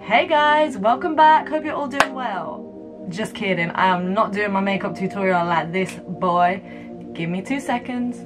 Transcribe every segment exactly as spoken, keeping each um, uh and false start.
Hey guys, welcome back. Hope you're all doing well. Just kidding, I am not doing my makeup tutorial like this, boy. Give me two seconds.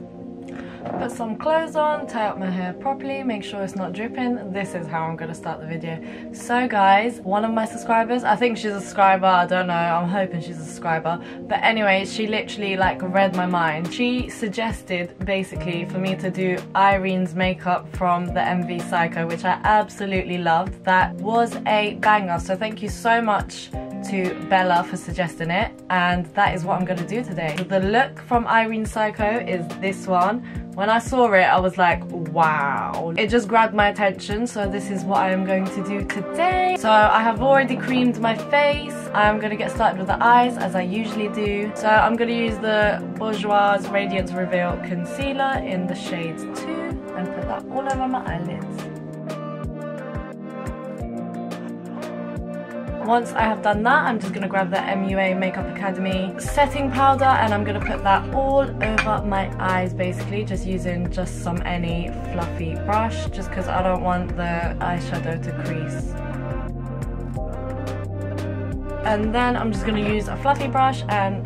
Put some clothes on, tie up my hair properly, make sure it's not dripping. This is how I'm gonna start the video. So guys, one of my subscribers, I think she's a subscriber, I don't know, I'm hoping she's a subscriber, but anyway, she literally like read my mind. She suggested basically for me to do Irene's makeup from the M V Psycho, which I absolutely loved. That was a banger, so thank you so much to Bella for suggesting it, and that is what I'm gonna do today. So the look from Irene Psycho is this one. When I saw it, I was like, wow. It just grabbed my attention, so this is what I am going to do today. So I have already creamed my face. I'm gonna get started with the eyes, as I usually do. So I'm gonna use the Bourjois Radiance Reveal Concealer in the shade two, and put that all over my eyelids. Once I have done that, I'm just going to grab the M U A Makeup Academy setting powder, and I'm going to put that all over my eyes, basically just using just some any fluffy brush, just because I don't want the eyeshadow to crease. And then I'm just going to use a fluffy brush and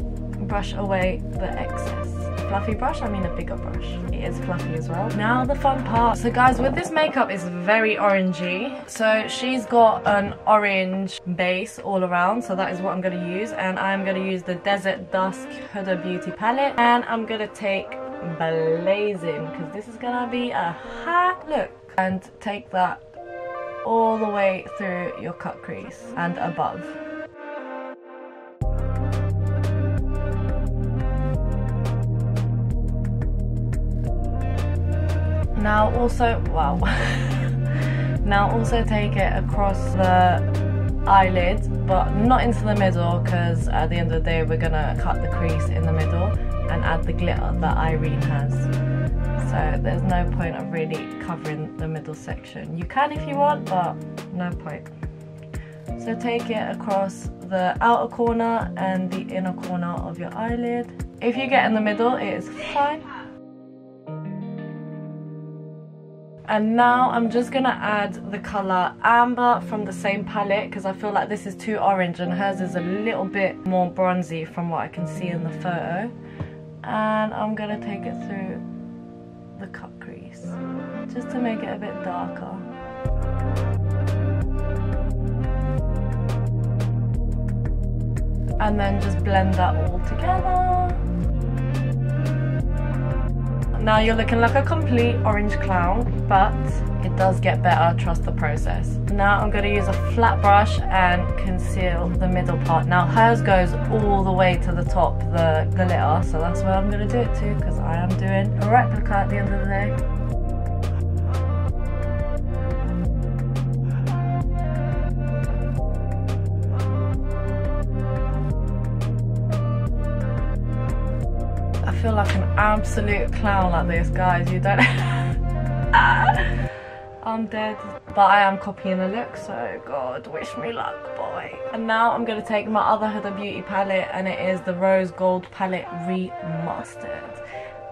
brush away the excess. Fluffy brush, I mean a bigger brush. It is fluffy as well. Now the fun part. So guys, with this makeup is very orangey. So she's got an orange base all around, so that is what I'm going to use. And I'm going to use the Desert Dusk Huda Beauty palette, and I'm going to take Blazing, because this is going to be a hot look. And take that all the way through your cut crease and above. Now also, wow, now also take it across the eyelids, but not into the middle, because at the end of the day we're gonna cut the crease in the middle and add the glitter that Irene has. So there's no point of really covering the middle section. You can if you want, but no point. So take it across the outer corner and the inner corner of your eyelid. If you get in the middle, it is fine. And now I'm just going to add the colour Amber from the same palette, because I feel like this is too orange and hers is a little bit more bronzy from what I can see in the photo. And I'm going to take it through the cut crease just to make it a bit darker. And then just blend that all together. Now you're looking like a complete orange clown, but it does get better, trust the process. Now I'm going to use a flat brush and conceal the middle part. Now hers goes all the way to the top, the glitter, so that's where I'm going to do it to, because I am doing a replica at the end of the day. I feel like an absolute clown like this, guys. You don't. I'm dead. But I am copying the look, so God, wish me luck, boy. And now I'm going to take my other Huda Beauty palette, and it is the Rose Gold Palette Remastered.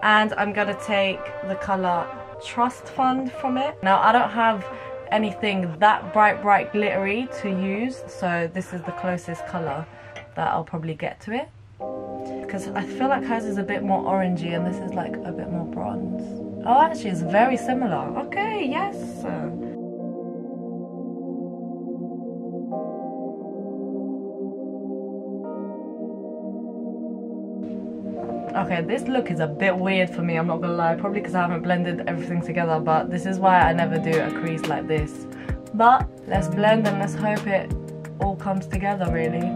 And I'm going to take the colour Trust Fund from it. Now, I don't have anything that bright, bright glittery to use, so this is the closest colour that I'll probably get to it. Because I feel like hers is a bit more orangey and this is like a bit more bronze. Oh, actually it's very similar. Okay, yes. Okay, this look is a bit weird for me, I'm not gonna lie. Probably because I haven't blended everything together, but this is why I never do a crease like this. But let's blend and let's hope it all comes together, really.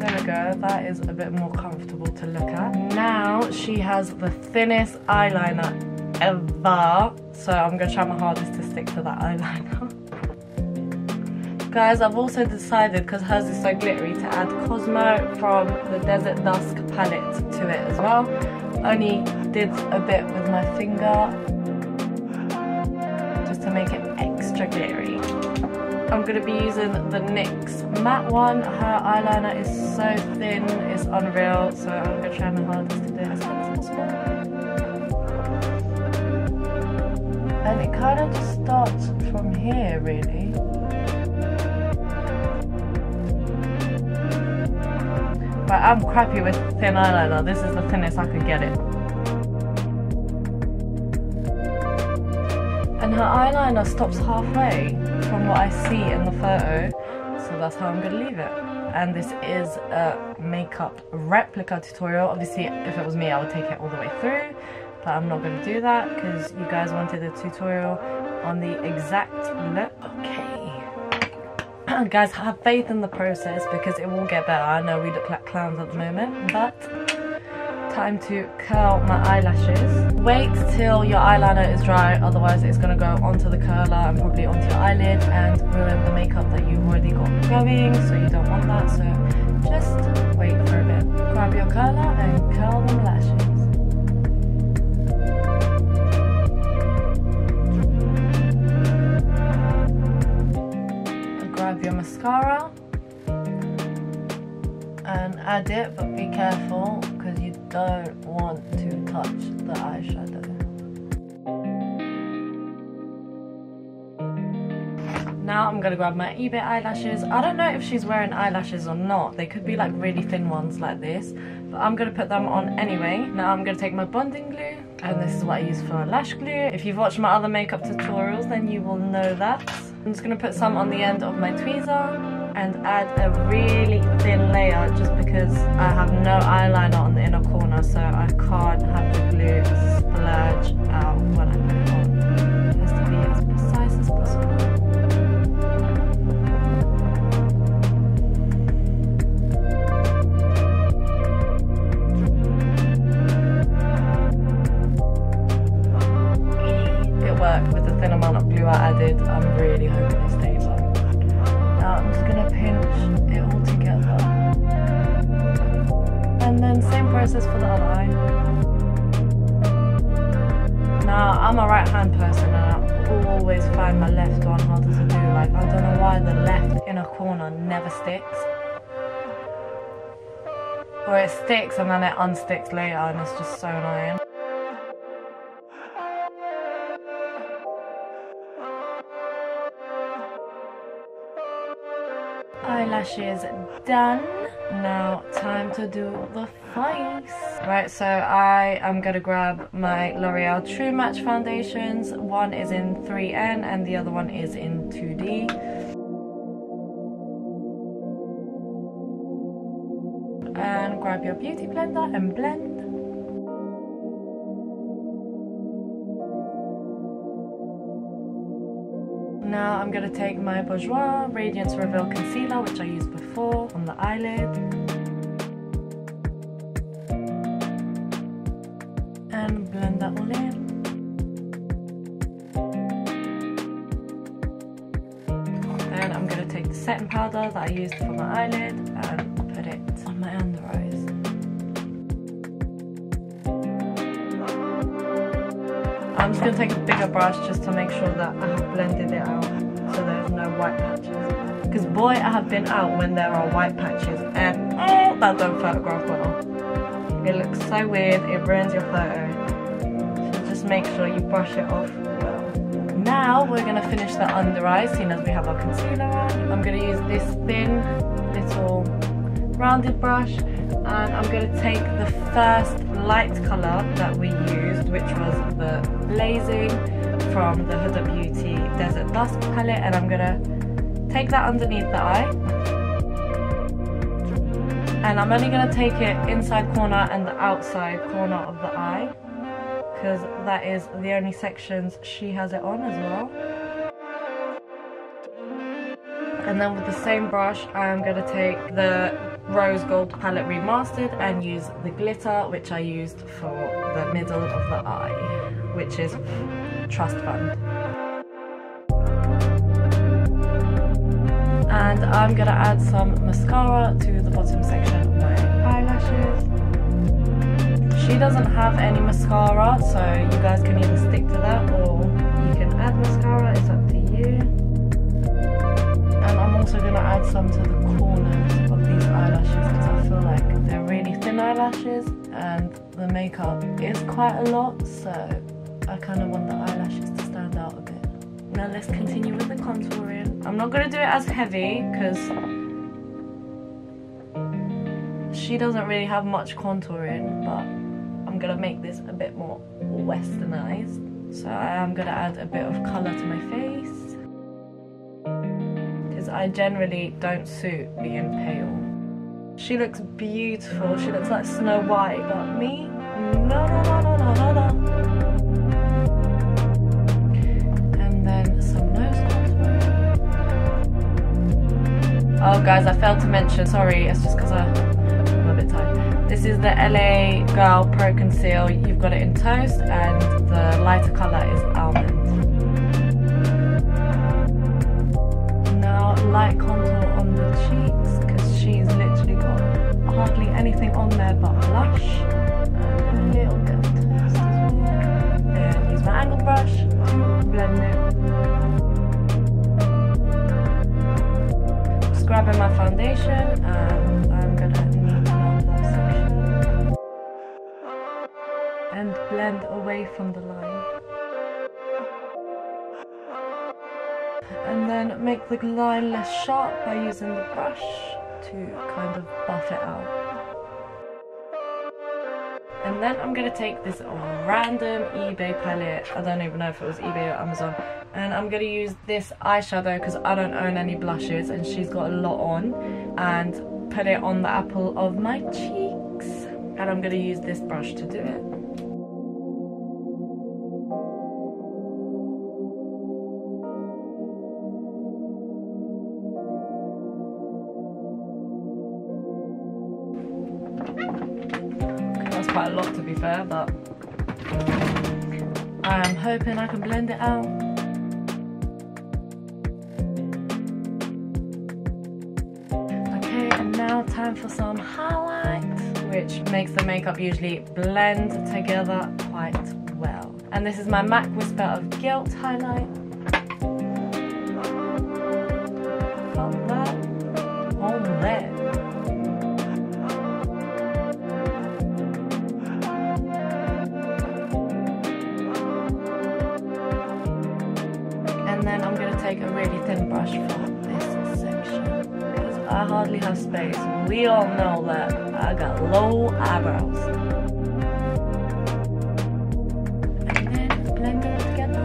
There we go, that is a bit more comfortable to look at. Now she has the thinnest eyeliner ever, so I'm going to try my hardest to stick to that eyeliner. Guys, I've also decided, because hers is so glittery, to add Cosmo from the Desert Dusk palette to it as well. Only did a bit with my finger, just to make it extra glittery. I'm going to be using the NYX matte one. Her eyeliner is so thin, it's unreal, so I'm going to try my hardest to do it as soon as possible. and it kind of just starts from here really. But I'm crappy with thin eyeliner, this is the thinnest I could get it. And her eyeliner stops halfway from what I see in the photo, so that's how I'm going to leave it. And this is a makeup replica tutorial. Obviously, if it was me, I would take it all the way through, but I'm not going to do that because you guys wanted a tutorial on the exact look. Okay. Guys, have faith in the process because it will get better. I know we look like clowns at the moment, but time to curl my eyelashes. Wait till your eyeliner is dry, otherwise it's going to go onto the curler and probably onto your eyelid and ruin the makeup that you've already got going, so you don't want that. So just wait for a bit. Grab your curler and curl them lashes. And grab your mascara and add it, but be careful because you don't want to touch the eyeshadow. Now I'm going to grab my eBay eyelashes. I don't know if she's wearing eyelashes or not. They could be like really thin ones like this, but I'm going to put them on anyway. Now I'm going to take my bonding glue, and this is what I use for lash glue. If you've watched my other makeup tutorials, then you will know that. I'm just going to put some on the end of my tweezer and add a really thin layer just because I have no eyeliner on the inner corner, so I can't have the glue splurge out when I put it on. It has to be as precise as possible. It worked with the thin amount of glue I added. I'm really hoping it stays on. Now I'm just going to pinch it all together, and then same process for the other eye. Now I'm a right hand person and I always find my left one harder to do, like I don't know why the left inner corner never sticks. Or it sticks and then it unsticks later and it's just so annoying. Eyelashes done. Now time to do the face. Right, so I am gonna grab my L'Oreal True Match foundations. One is in three N and the other one is in two D. And grab your beauty blender and blend. Now I'm going to take my Bourjois Radiance Reveal Concealer, which I used before, on the eyelid. And blend that all in. Then I'm going to take the setting powder that I used for my eyelid and put it on my under eyes. I'm just going to take a bigger brush just to make sure that I have blended it out so there's no white patches. Because boy, I have been out when there are white patches and oh, that don't photograph well. It looks so weird, it ruins your photo. So just make sure you brush it off well. Now we're going to finish the under eye, seeing as we have our concealer on. I'm going to use this thin little rounded brush and I'm going to take the first light colour that we used, which was the Blazing from the Huda Beauty Desert Dusk palette, and I'm going to take that underneath the eye, and I'm only going to take it inside corner and the outside corner of the eye because that is the only sections she has it on as well. And then with the same brush I'm going to take the Rose Gold Palette Remastered and use the glitter, which I used for the middle of the eye, which is Trust Fund. And I'm going to add some mascara to the bottom section of my eyelashes. She doesn't have any mascara, so you guys can either stick to that or you can add mascara, it's up to you. And I'm also going to add some to the corners of these eyelashes because I feel like they're really thin eyelashes and the makeup is quite a lot, so I kind of want the eyelashes to stand out. now let's continue with the contouring. I'm not going to do it as heavy because she doesn't really have much contouring, but I'm going to make this a bit more westernized. So I am going to add a bit of colour to my face because I generally don't suit being pale. She looks beautiful, she looks like Snow White, but me? No, no, no, no, no, no, no. Oh guys, I failed to mention, sorry, it's just because I'm a bit tired. This is the L A Girl Pro Conceal. You've got it in Toast, and the lighter colour is Almond. Now, light contour on the cheeks, because she's literally got hardly anything on there but blush. And a little bit of Toast as well. Then use my angle brush to blend it. Grabbing my foundation, and I'm gonna need another section and blend away from the line, and then make the line less sharp by using the brush to kind of buff it out. And then I'm gonna take this random eBay palette, I don't even know if it was eBay or Amazon, and I'm going to use this eyeshadow because I don't own any blushes and she's got a lot on, and put it on the apple of my cheeks, and I'm going to use this brush to do it. Okay, that's quite a lot to be fair, but I'm hoping I can blend it out. Now time for some highlights, which makes the makeup usually blend together quite well. And this is my MAC Whisper of Guilt highlight. Pop that on there. And then I'm going to take a really thin brush for this section. I hardly have space. We all know that I got low eyebrows. And then blend it together.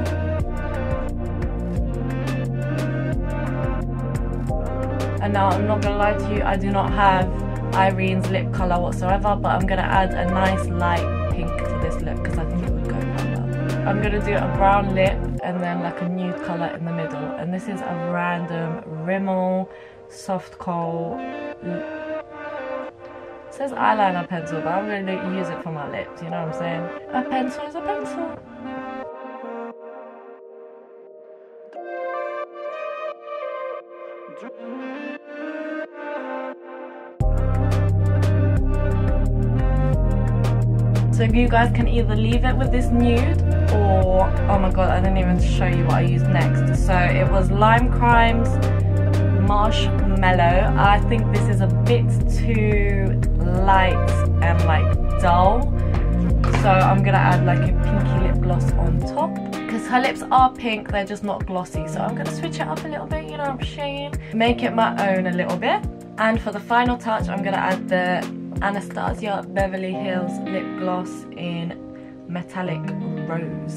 And now I'm not gonna lie to you, I do not have Irene's lip colour whatsoever, but I'm gonna add a nice light pink to this lip because I think it would go quite well. I'm gonna do a brown lip and then like a nude colour in the middle. And this is a random Rimmel soft coal, it says eyeliner pencil, but I'm going to use it for my lips, you know what I'm saying? A pencil is a pencil. So you guys can either leave it with this nude, or oh my god, I didn't even show you what I used next. So it was Lime Crime's Marshmallow. I think this is a bit too light and like dull, so I'm gonna add like a pinky lip gloss on top because her lips are pink, they're just not glossy, so I'm gonna switch it up a little bit, you know what I'm saying? Make it my own a little bit. And for the final touch, I'm gonna add the Anastasia Beverly Hills lip gloss in Metallic Rose.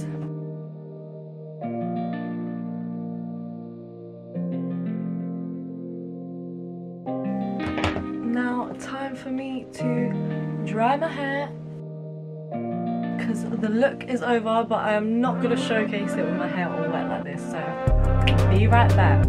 Time for me to dry my hair because the look is over, but I am not going to showcase it with my hair all wet like this, so be right back.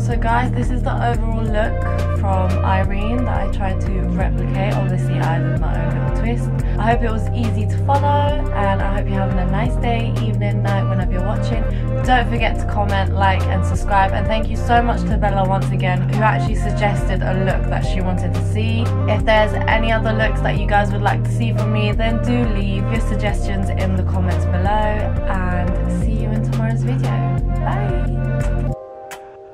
So guys, this is the overall look from Irene that I tried to replicate. Obviously I did my own little twist. I hope it was easy to follow, and I hope you're having a nice day, evening, night, whenever you're watching. Don't forget to comment, like and subscribe, and thank you so much to Bella once again, who actually suggested a look that she wanted to see. If there's any other looks that you guys would like to see from me, then do leave your suggestions in the comments below, and see you in tomorrow's video. Bye!